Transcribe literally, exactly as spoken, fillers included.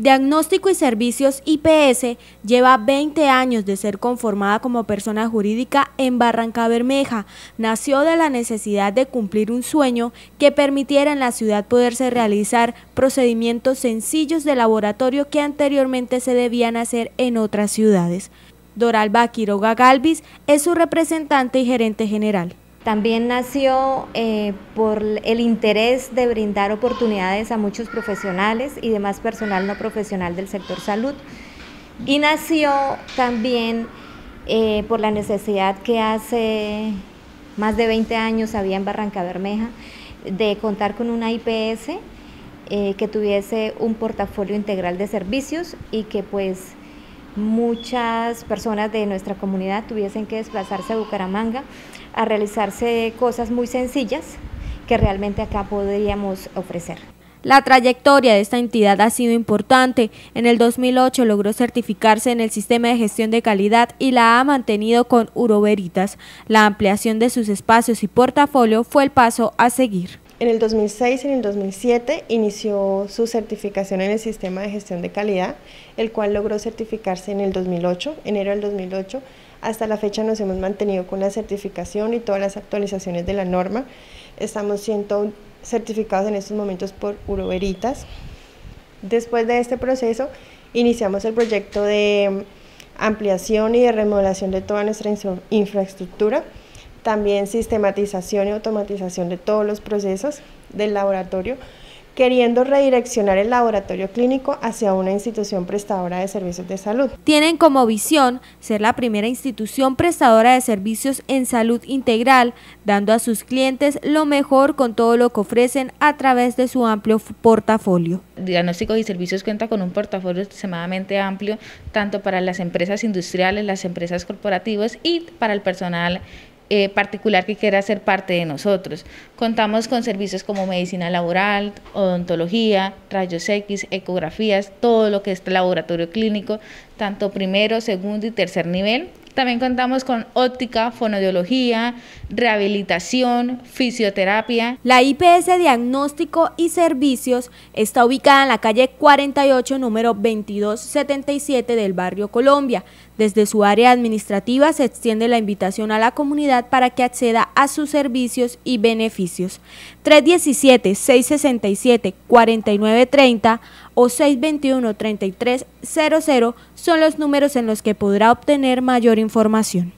Diagnóstico y Servicios I P S lleva veinte años de ser conformada como persona jurídica en Barrancabermeja. Nació de la necesidad de cumplir un sueño que permitiera en la ciudad poderse realizar procedimientos sencillos de laboratorio que anteriormente se debían hacer en otras ciudades. Doralba Quiroga Galvis es su representante y gerente general. También nació eh, por el interés de brindar oportunidades a muchos profesionales y demás personal no profesional del sector salud, y nació también eh, por la necesidad que hace más de veinte años había en Barrancabermeja de contar con una I P S eh, que tuviese un portafolio integral de servicios y que pues muchas personas de nuestra comunidad tuviesen que desplazarse a Bucaramanga a realizarse cosas muy sencillas que realmente acá podríamos ofrecer. La trayectoria de esta entidad ha sido importante. En el dos mil ocho logró certificarse en el sistema de gestión de calidad y la ha mantenido con Bureau Veritas. La ampliación de sus espacios y portafolio fue el paso a seguir. En el dos mil seis y en el dos mil siete inició su certificación en el sistema de gestión de calidad, el cual logró certificarse en el dos mil ocho, enero del dos mil ocho. Hasta la fecha nos hemos mantenido con la certificación y todas las actualizaciones de la norma. Estamos siendo certificados en estos momentos por Bureau Veritas. Después de este proceso iniciamos el proyecto de ampliación y de remodelación de toda nuestra infraestructura. También sistematización y automatización de todos los procesos del laboratorio, queriendo redireccionar el laboratorio clínico hacia una institución prestadora de servicios de salud. Tienen como visión ser la primera institución prestadora de servicios en salud integral, dando a sus clientes lo mejor con todo lo que ofrecen a través de su amplio portafolio. Diagnósticos y Servicios cuenta con un portafolio extremadamente amplio, tanto para las empresas industriales, las empresas corporativas y para el personal Eh, particular que quiera ser parte de nosotros. Contamos con servicios como medicina laboral, odontología, rayos X, ecografías, todo lo que es laboratorio clínico, tanto primero, segundo y tercer nivel. También contamos con óptica, fonoaudiología, rehabilitación, fisioterapia. La I P S Diagnóstico y Servicios está ubicada en la calle cuarenta y ocho, número veintidós setenta y siete del barrio Colombia. Desde su área administrativa se extiende la invitación a la comunidad para que acceda a sus servicios y beneficios. tres diecisiete, seis sesenta y siete, cuarenta y nueve treinta o seis veintiuno, treinta y tres cero cero son los números en los que podrá obtener mayor información.